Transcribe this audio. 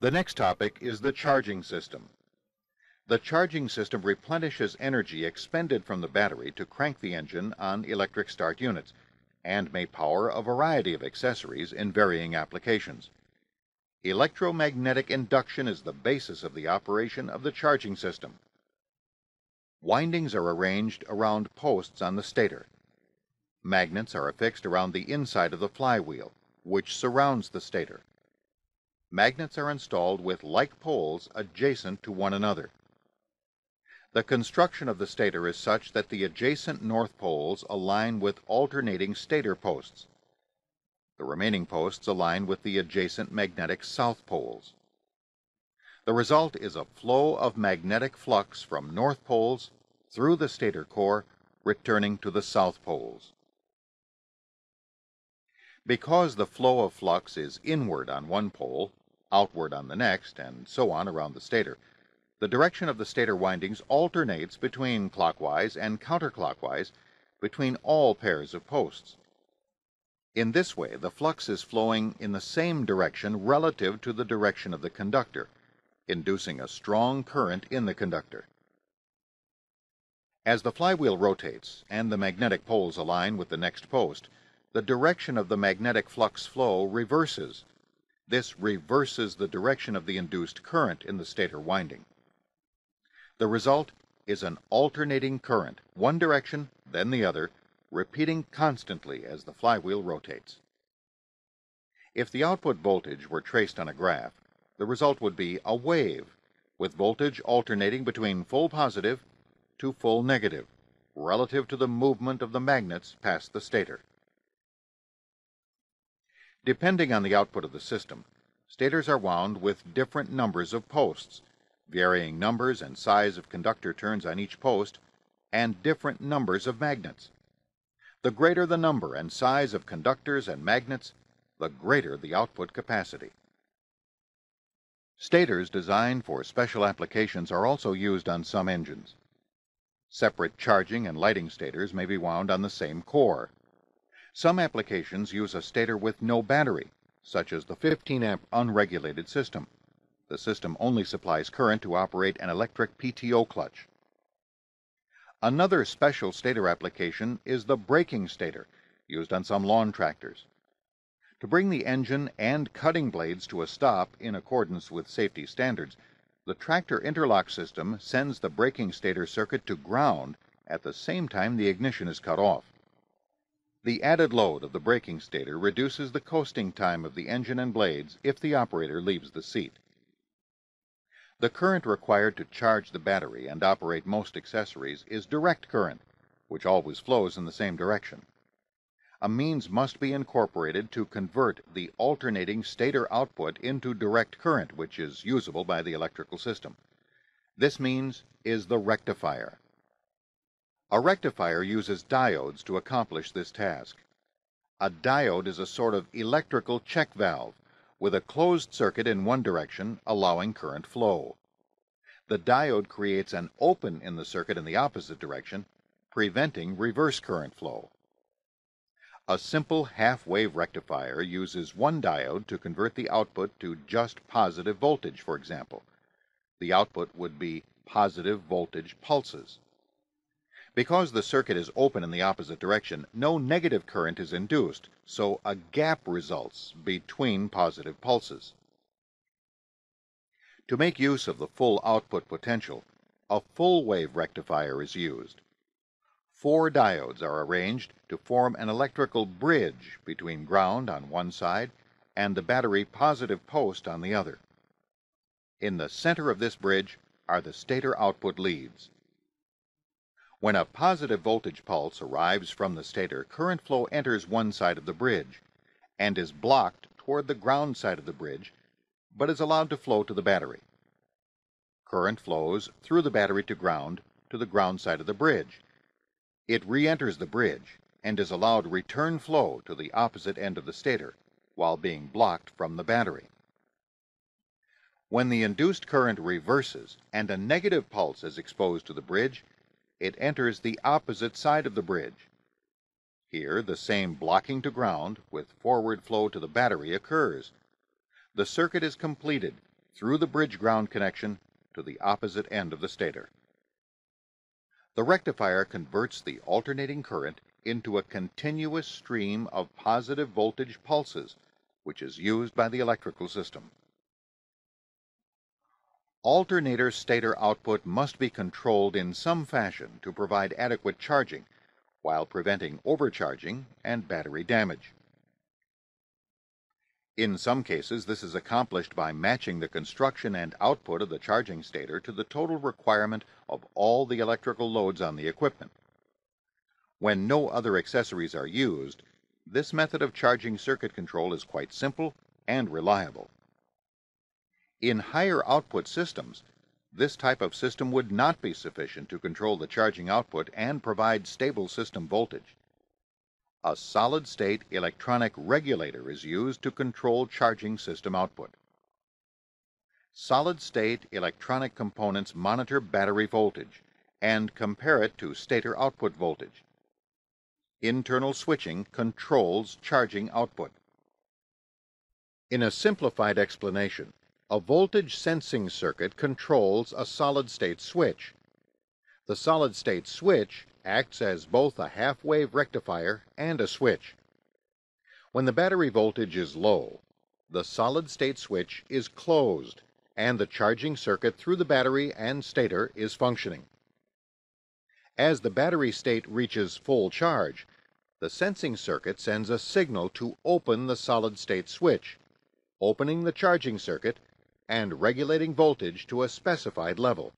The next topic is the charging system. The charging system replenishes energy expended from the battery to crank the engine on electric start units and may power a variety of accessories in varying applications. Electromagnetic induction is the basis of the operation of the charging system. Windings are arranged around posts on the stator. Magnets are affixed around the inside of the flywheel, which surrounds the stator. Magnets are installed with like poles adjacent to one another. The construction of the stator is such that the adjacent north poles align with alternating stator posts. The remaining posts align with the adjacent magnetic south poles. The result is a flow of magnetic flux from north poles through the stator core, returning to the south poles. Because the flow of flux is inward on one pole, outward on the next, and so on around the stator, the direction of the stator windings alternates between clockwise and counterclockwise between all pairs of posts. In this way, the flux is flowing in the same direction relative to the direction of the conductor, inducing a strong current in the conductor. As the flywheel rotates and the magnetic poles align with the next post, the direction of the magnetic flux flow reverses. This reverses the direction of the induced current in the stator winding. The result is an alternating current, one direction, then the other, repeating constantly as the flywheel rotates. If the output voltage were traced on a graph, the result would be a wave, with voltage alternating between full positive to full negative, relative to the movement of the magnets past the stator. Depending on the output of the system, stators are wound with different numbers of posts, varying numbers and size of conductor turns on each post, and different numbers of magnets. The greater the number and size of conductors and magnets, the greater the output capacity. Stators designed for special applications are also used on some engines. Separate charging and lighting stators may be wound on the same core. Some applications use a stator with no battery, such as the 15-amp unregulated system. The system only supplies current to operate an electric PTO clutch. Another special stator application is the braking stator, used on some lawn tractors. To bring the engine and cutting blades to a stop in accordance with safety standards, the tractor interlock system sends the braking stator circuit to ground at the same time the ignition is cut off. The added load of the braking stator reduces the coasting time of the engine and blades if the operator leaves the seat. The current required to charge the battery and operate most accessories is direct current, which always flows in the same direction. A means must be incorporated to convert the alternating stator output into direct current, which is usable by the electrical system. This means is the rectifier. A rectifier uses diodes to accomplish this task. A diode is a sort of electrical check valve, with a closed circuit in one direction, allowing current flow. The diode creates an open in the circuit in the opposite direction, preventing reverse current flow. A simple half-wave rectifier uses one diode to convert the output to just positive voltage, for example. The output would be positive voltage pulses. Because the circuit is open in the opposite direction, no negative current is induced, so a gap results between positive pulses. To make use of the full output potential, a full-wave rectifier is used. 4 diodes are arranged to form an electrical bridge between ground on one side and the battery positive post on the other. In the center of this bridge are the stator output leads. When a positive voltage pulse arrives from the stator, current flow enters one side of the bridge and is blocked toward the ground side of the bridge, but is allowed to flow to the battery. Current flows through the battery to the ground side of the bridge. It re-enters the bridge and is allowed return flow to the opposite end of the stator while being blocked from the battery. When the induced current reverses and a negative pulse is exposed to the bridge, it enters the opposite side of the bridge. Here, the same blocking to ground with forward flow to the battery occurs. The circuit is completed through the bridge ground connection to the opposite end of the stator. The rectifier converts the alternating current into a continuous stream of positive voltage pulses, which is used by the electrical system. Alternator stator output must be controlled in some fashion to provide adequate charging, while preventing overcharging and battery damage. In some cases, this is accomplished by matching the construction and output of the charging stator to the total requirement of all the electrical loads on the equipment. When no other accessories are used, this method of charging circuit control is quite simple and reliable. In higher output systems, this type of system would not be sufficient to control the charging output and provide stable system voltage. A solid-state electronic regulator is used to control charging system output. Solid-state electronic components monitor battery voltage and compare it to stator output voltage. Internal switching controls charging output. In a simplified explanation, a voltage sensing circuit controls a solid-state switch. The solid-state switch acts as both a half-wave rectifier and a switch. When the battery voltage is low, the solid-state switch is closed and the charging circuit through the battery and stator is functioning. As the battery state reaches full charge, the sensing circuit sends a signal to open the solid-state switch, opening the charging circuit and regulating voltage to a specified level.